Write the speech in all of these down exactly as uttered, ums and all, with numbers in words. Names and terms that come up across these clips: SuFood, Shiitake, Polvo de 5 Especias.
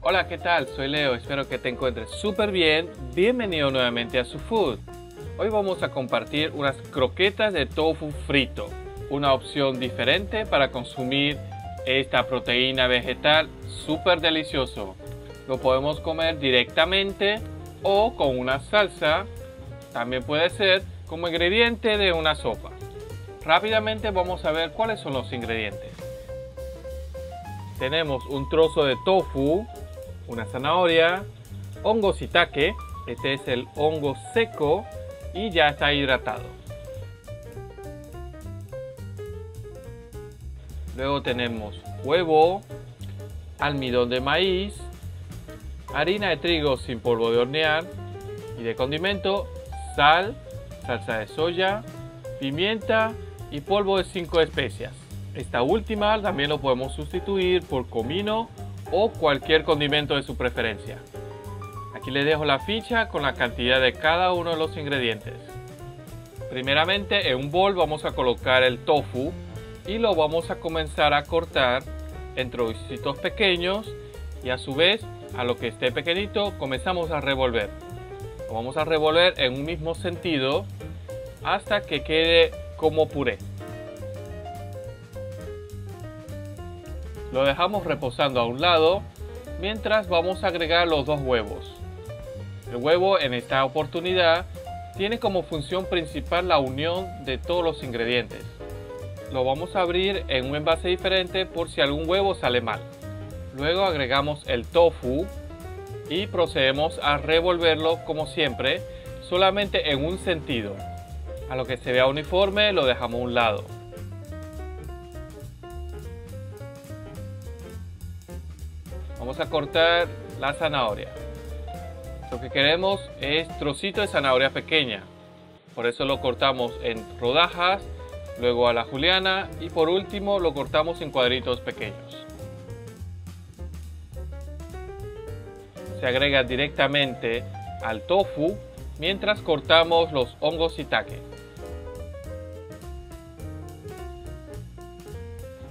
Hola, ¿qué tal? Soy Leo, espero que te encuentres súper bien. Bienvenido nuevamente a SuFood. Hoy vamos a compartir unas croquetas de tofu frito, una opción diferente para consumir esta proteína vegetal súper delicioso. Lo podemos comer directamente o con una salsa, también puede ser como ingrediente de una sopa. Rápidamente vamos a ver cuáles son los ingredientes. Tenemos un trozo de tofu, una zanahoria, hongo shiitake, este es el hongo seco y ya está hidratado. Luego tenemos huevo, almidón de maíz, harina de trigo sin polvo de hornear y de condimento, sal, salsa de soya, pimienta y polvo de cinco especias. Esta última también lo podemos sustituir por comino o cualquier condimento de su preferencia. Aquí les dejo la ficha con la cantidad de cada uno de los ingredientes. Primeramente, en un bol vamos a colocar el tofu y lo vamos a comenzar a cortar en trocitos pequeños, y a su vez, a lo que esté pequeñito, comenzamos a revolver. Lo vamos a revolver en un mismo sentido hasta que quede como puré. Lo dejamos reposando a un lado, mientras vamos a agregar los dos huevos. El huevo en esta oportunidad tiene como función principal la unión de todos los ingredientes. Lo vamos a abrir en un envase diferente por si algún huevo sale mal. Luego agregamos el tofu y procedemos a revolverlo como siempre, solamente en un sentido. A lo que se vea uniforme lo dejamos a un lado. Vamos a cortar la zanahoria. Lo que queremos es trocito de zanahoria pequeña, por eso lo cortamos en rodajas, luego a la juliana y por último lo cortamos en cuadritos pequeños. Se agrega directamente al tofu mientras cortamos los hongos shiitake.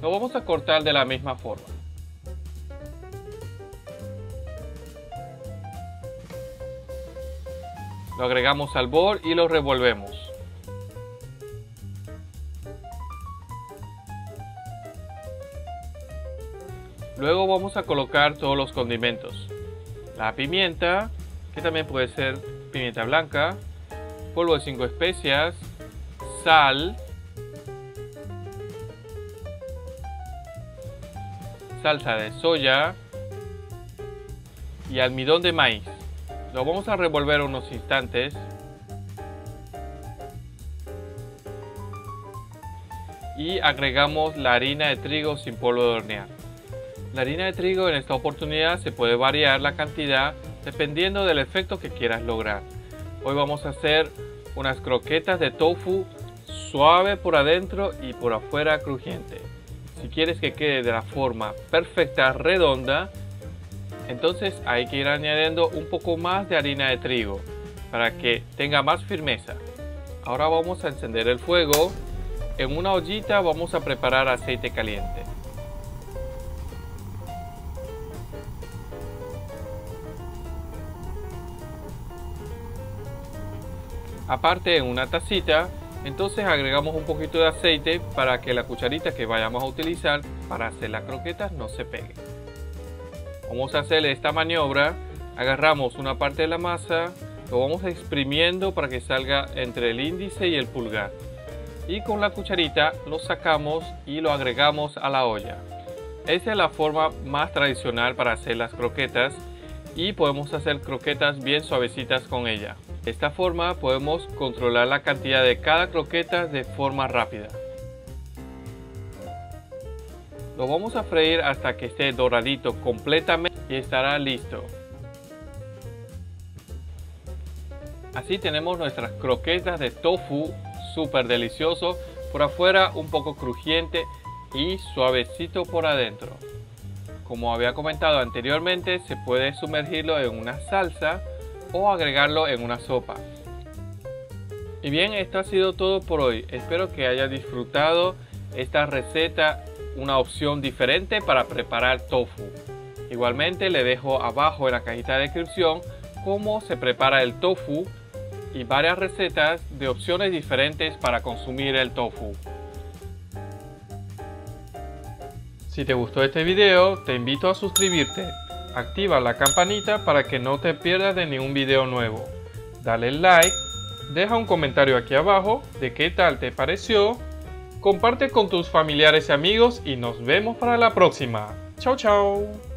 Lo vamos a cortar de la misma forma. Lo agregamos al bol y lo revolvemos. Luego vamos a colocar todos los condimentos. La pimienta, que también puede ser pimienta blanca, polvo de cinco especias, sal, salsa de soya y almidón de maíz. Lo vamos a revolver unos instantes y agregamos la harina de trigo sin polvo de hornear. La harina de trigo en esta oportunidad se puede variar la cantidad dependiendo del efecto que quieras lograr. Hoy vamos a hacer unas croquetas de tofu suave por adentro y por afuera crujiente. Si quieres que quede de la forma perfecta, redonda, entonces hay que ir añadiendo un poco más de harina de trigo para que tenga más firmeza. Ahora vamos a encender el fuego. En una ollita vamos a preparar aceite caliente. Aparte, en una tacita, entonces agregamos un poquito de aceite para que la cucharita que vayamos a utilizar para hacer las croquetas no se pegue. Vamos a hacer esta maniobra, agarramos una parte de la masa, lo vamos exprimiendo para que salga entre el índice y el pulgar. Y con la cucharita lo sacamos y lo agregamos a la olla. Esa es la forma más tradicional para hacer las croquetas y podemos hacer croquetas bien suavecitas con ella. De esta forma podemos controlar la cantidad de cada croqueta de forma rápida. Lo vamos a freír hasta que esté doradito completamente y estará listo. Así tenemos nuestras croquetas de tofu súper delicioso, por afuera un poco crujiente y suavecito por adentro. Como había comentado anteriormente, se puede sumergirlo en una salsa o agregarlo en una sopa. Y bien, esto ha sido todo por hoy. Espero que hayas disfrutado esta receta, una opción diferente para preparar tofu. Igualmente le dejo abajo en la cajita de descripción cómo se prepara el tofu y varias recetas de opciones diferentes para consumir el tofu. Si te gustó este video, te invito a suscribirte. Activa la campanita para que no te pierdas de ningún video nuevo. Dale like, deja un comentario aquí abajo de qué tal te pareció, comparte con tus familiares y amigos y nos vemos para la próxima. Chao, chao.